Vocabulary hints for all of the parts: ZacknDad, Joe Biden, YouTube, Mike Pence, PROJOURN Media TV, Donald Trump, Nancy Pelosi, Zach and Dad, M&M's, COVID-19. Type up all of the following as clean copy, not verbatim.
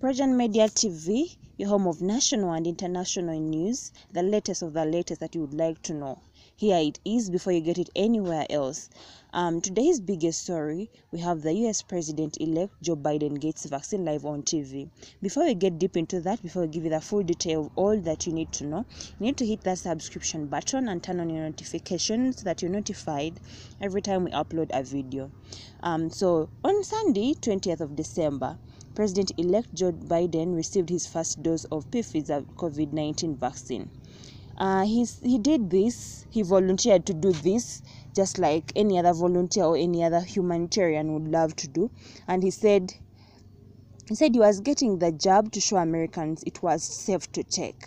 PROJOURN Media TV, your home of national and international news, the latest of the latest that you would like to know. Here it is before you get it anywhere else. Today's biggest story, we have the US President-elect Joe Biden gets vaccine live on TV. Before we get deep into that, before we give you the full detail of all that you need to know, you need to hit that subscription button and turn on your notifications so that you're notified every time we upload a video. So on Sunday, 20th of December, President-elect Joe Biden received his first dose of Pfizer's COVID-19 vaccine. He volunteered to do this just like any other volunteer or any other humanitarian would love to do. And he said he was getting the jab to show Americans it was safe to take.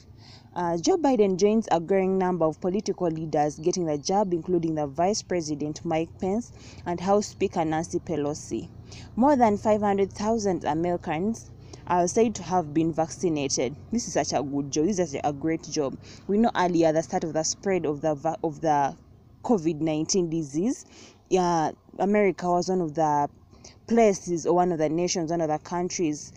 Joe Biden joins a growing number of political leaders getting the jab, including the Vice President Mike Pence and House Speaker Nancy Pelosi. More than 500,000 Americans are said to have been vaccinated. This is such a good job. This is such a great job. We know earlier the start of the spread of the COVID-19 disease. America was one of the places, or one of the nations, one of the countries,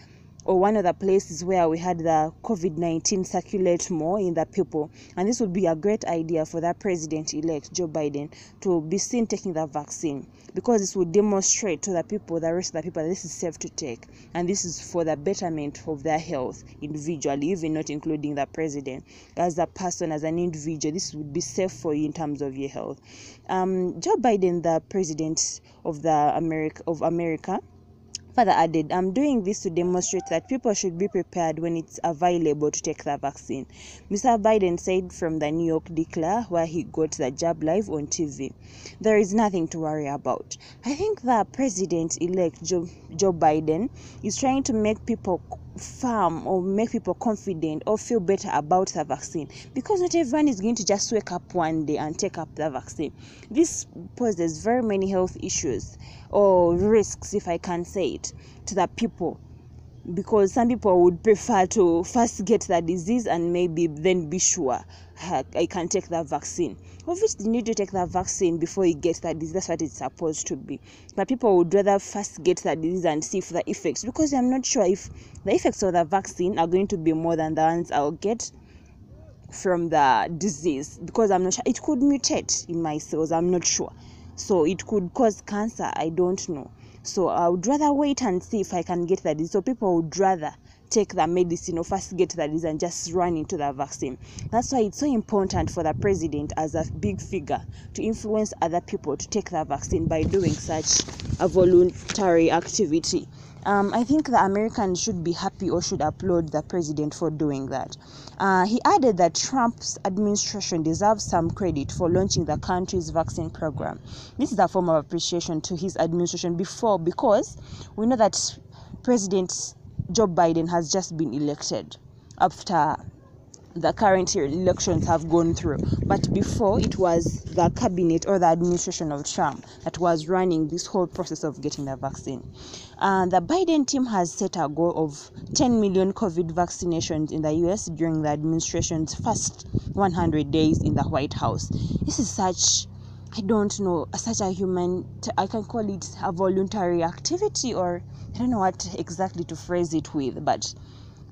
or one of the places where we had the COVID-19 circulate more in the people. And this would be a great idea for the president-elect Joe Biden to be seen taking the vaccine, because this would demonstrate to the people, the rest of the people, that this is safe to take. And this is for the betterment of their health individually, even not including the president. As a person, as an individual, this would be safe for you in terms of your health. Joe Biden, the president of America, further added, I'm doing this to demonstrate that people should be prepared when it's available to take the vaccine. Mr. Biden said from the New York Declare, where he got the jab live on TV. There is nothing to worry about. I think the president-elect Joe Biden is trying to make people firm, or make people confident, or feel better about the vaccine, because not everyone is going to just wake up one day and take up the vaccine. This poses very many health issues, or risks, if I can say it, to the people, because some people would prefer to first get the disease and maybe then be sure I can take that vaccine. Obviously, you need to take that vaccine before you get that disease. That's what it's supposed to be. But people would rather first get that disease and see for the effects, because I'm not sure if the effects of the vaccine are going to be more than the ones I'll get from the disease, because I'm not sure. It could mutate in my cells. I'm not sure. So it could cause cancer. I don't know. So I would rather wait and see if I can get that disease. So people would rather take the medicine, or first get that disease and just run into the vaccine. That's why it's so important for the president, as a big figure, to influence other people to take the vaccine by doing such a voluntary activity. I think the Americans should be happy, or should applaud the president for doing that. He added that Trump's administration deserves some credit for launching the country's vaccine program. This is a form of appreciation to his administration because we know that President Joe Biden has just been elected after the current elections have gone through. But before, it was the cabinet or the administration of Trump that was running this whole process of getting the vaccine. The Biden team has set a goal of 10 million COVID vaccinations in the US during the administration's first 100 days in the White House. This is I can call it a voluntary activity, or I don't know what exactly to phrase it with, but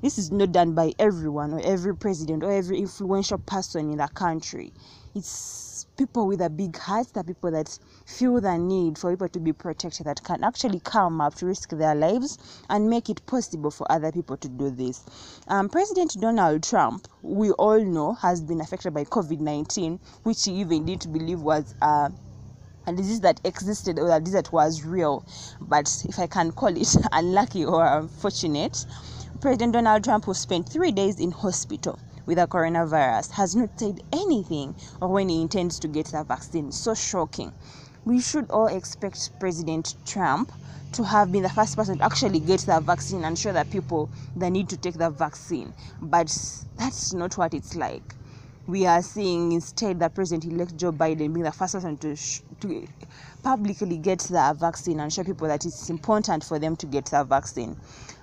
this is not done by everyone, or every president, or every influential person in the country. It's people with a big heart, the people that feel the need for people to be protected, that can actually come up to risk their lives and make it possible for other people to do this. President Donald Trump, we all know, has been affected by COVID-19, which he even didn't believe was a disease that existed, or a disease that was real. But if I can call it unlucky or unfortunate, President Donald Trump, who spent 3 days in hospital with the coronavirus, has not said anything of when he intends to get the vaccine. So shocking. We should all expect President Trump to have been the first person to actually get the vaccine and show the people the need to take the vaccine. But that's not what it's like. We are seeing instead the President-elect Joe Biden being the first person to publicly get the vaccine and show people that it's important for them to get the vaccine.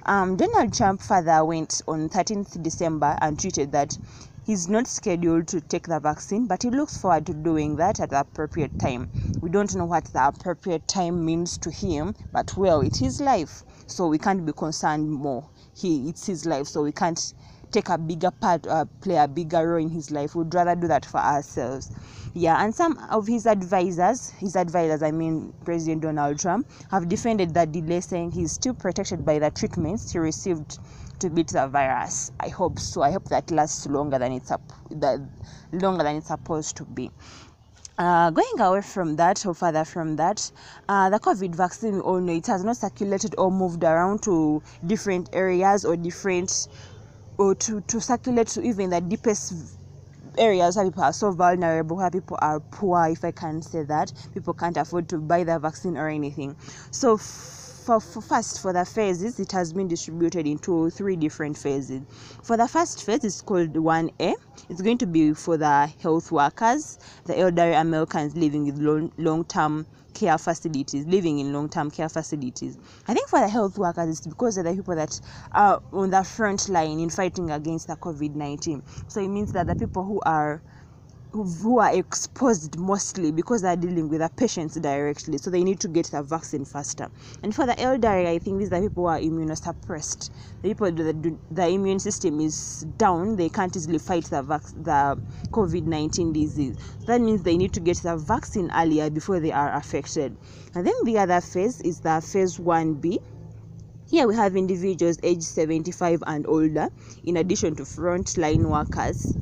Donald Trump further went on 13th December and tweeted that He's not scheduled to take the vaccine, but he looks forward to doing that at the appropriate time. We don't know what the appropriate time means to him, but well, it's his life, so we can't be concerned more. It's his life, so we can't take a bigger part, play a bigger role in his life. We'd rather do that for ourselves. Yeah, and some of his advisors, I mean President Donald Trump, have defended that delay, saying he's still protected by the treatments he received to beat the virus. I hope so. I hope that lasts longer than it's supposed to be. Going away from that, or further from that, the COVID vaccine, we all know it has not circulated or moved around to different areas or different, or to circulate to even the deepest areas where people are so vulnerable, where people are poor, if I can say that. People can't afford to buy the vaccine or anything. So for the phases, it has been distributed into 3 different phases. For the first phase, it's called 1A. It's going to be for the health workers, the elderly Americans living with long-term care facilities, living in long-term care facilities. I think for the health workers, it's because they're the people that are on the front line in fighting against the COVID-19. So it means that the people who are exposed mostly, because they're dealing with the patients directly, so they need to get the vaccine faster. And for the elderly, I think these are people who are immunosuppressed. The people that the immune system is down, they can't easily fight the COVID-19 disease. That means they need to get the vaccine earlier before they are affected. And then the other phase is the phase 1B. Here we have individuals aged 75 and older, in addition to frontline workers.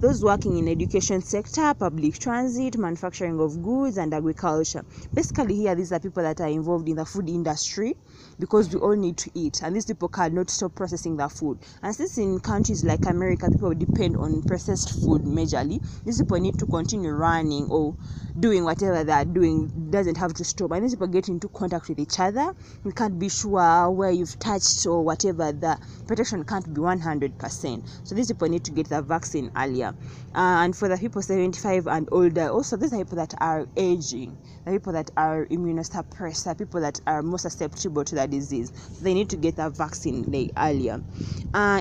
Those working in education sector, public transit, manufacturing of goods, and agriculture. Basically, here these are people that are involved in the food industry, because we all need to eat, and these people cannot stop processing their food. And since in countries like America, people depend on processed food majorly, these people need to continue running or doing whatever they are doing, doesn't have to stop. And these people get into contact with each other. We can't be sure where you've touched or whatever. The protection can't be 100%. So these people need to get the vaccine earlier. And for the people 75 and older, also these are people that are aging, the people that are immunosuppressed, the people that are more susceptible to the disease. So they need to get a vaccine earlier.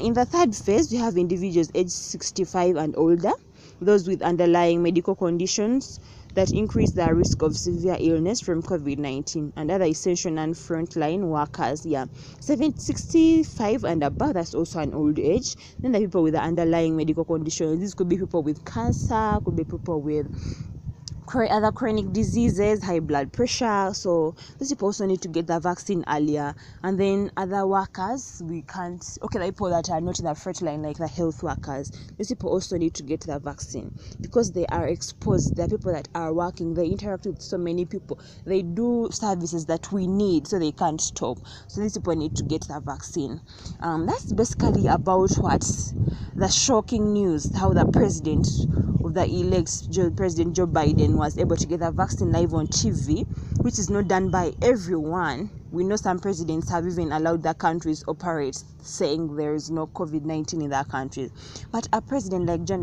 In the third phase, we have individuals aged 65 and older, those with underlying medical conditions that increase the risk of severe illness from COVID-19, and other essential and frontline workers. Yeah, 65 and above, that's also an old age. Then the people with the underlying medical conditions, these could be people with cancer, could be people with other chronic diseases, high blood pressure. So these people also need to get the vaccine earlier. And then other workers, the people that are not in the front line, like the health workers, these people also need to get the vaccine, because they are exposed. They are people that are working, they interact with so many people, they do services that we need, so they can't stop. So these people need to get the vaccine. That's basically about what the shocking news, how the president of the elect, President Joe Biden, was able to get a vaccine live on TV, which is not done by everyone. We know some presidents have even allowed their countries operate, saying there is no COVID-19 in their countries. But a president like Joe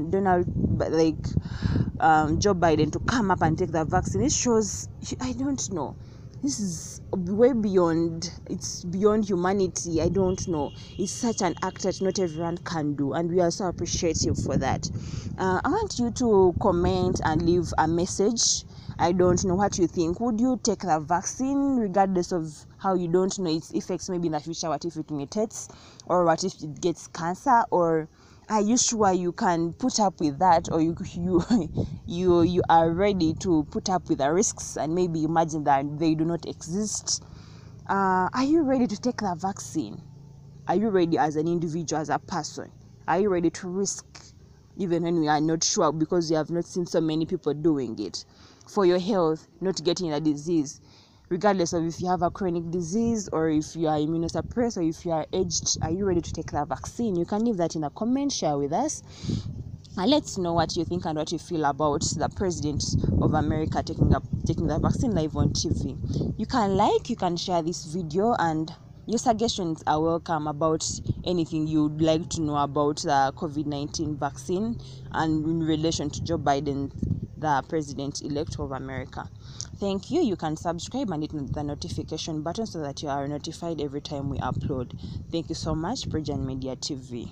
Biden to come up and take the vaccine, it shows, I don't know. This is way beyond, it's beyond humanity. I don't know. It's such an act that not everyone can do, and we are so appreciative for that. I want you to comment and leave a message. I don't know what you think. Would you take the vaccine, regardless of how you don't know its effects, maybe in the future? What if it mutates, or what if it gets cancer, or are you sure you can put up with that, or you are ready to put up with the risks and maybe imagine that they do not exist? Are you ready to take the vaccine? Are you ready as an individual, as a person? Are you ready to risk, even when we are not sure, because we have not seen so many people doing it, for your health, not getting a disease, regardless of if you have a chronic disease, or if you are immunosuppressed, or if you are aged? Are you ready to take that vaccine? You can leave that in a comment, share with us, and let's know what you think and what you feel about the President of America taking the vaccine live on TV. You can you can share this video, and your suggestions are welcome about anything you'd like to know about the COVID-19 vaccine and in relation to Joe Biden, the President-elect of America. Thank you. You can subscribe and hit the notification button so that you are notified every time we upload. Thank you so much, PROJOURN Media TV.